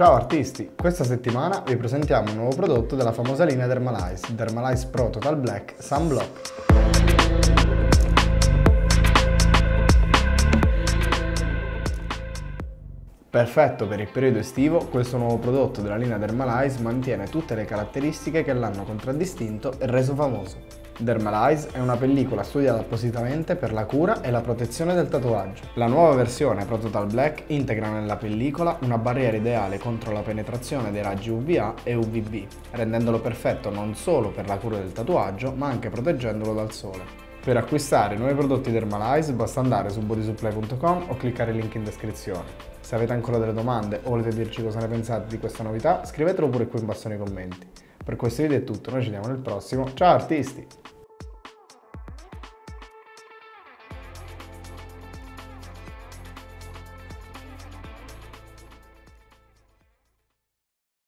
Ciao artisti, questa settimana vi presentiamo un nuovo prodotto della famosa linea Dermalize, Dermalize Pro Total Black Sun Block. Perfetto per il periodo estivo, questo nuovo prodotto della linea Dermalize mantiene tutte le caratteristiche che l'hanno contraddistinto e reso famoso. Dermalize è una pellicola studiata appositamente per la cura e la protezione del tatuaggio. La nuova versione Pro Total Black integra nella pellicola una barriera ideale contro la penetrazione dei raggi UVA e UVB, rendendolo perfetto non solo per la cura del tatuaggio, ma anche proteggendolo dal sole. Per acquistare nuovi prodotti Dermalize basta andare su bodysupply.com o cliccare il link in descrizione. Se avete ancora delle domande o volete dirci cosa ne pensate di questa novità, scrivetelo pure qui in basso nei commenti. Per questo video è tutto, noi ci vediamo nel prossimo. Ciao artisti!